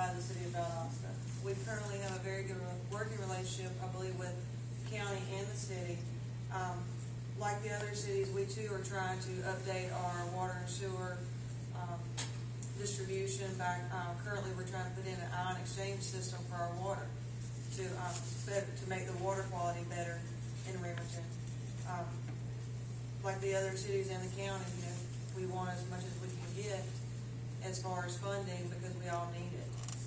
by the City of Valdosta. We currently have a very good working relationship, I believe, with the county and the city. Like the other cities, we too are trying to update our water and sewer distribution. Currently, we're trying to put in an ion exchange system for our water to make the water quality better in Remerton. Like the other cities and the county, you know, we want as much as we can get as far as funding because we all need it.